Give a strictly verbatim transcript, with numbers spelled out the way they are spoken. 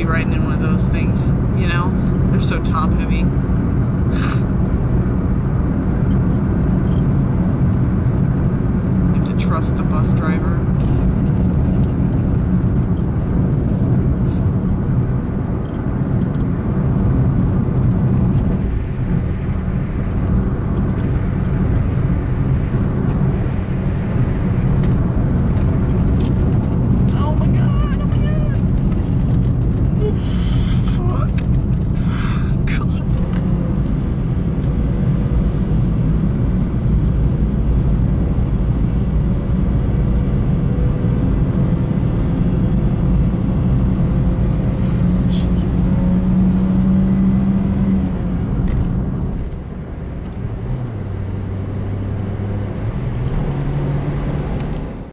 be riding in one of those things, you know? They're so top heavy. You have to trust the bus driver.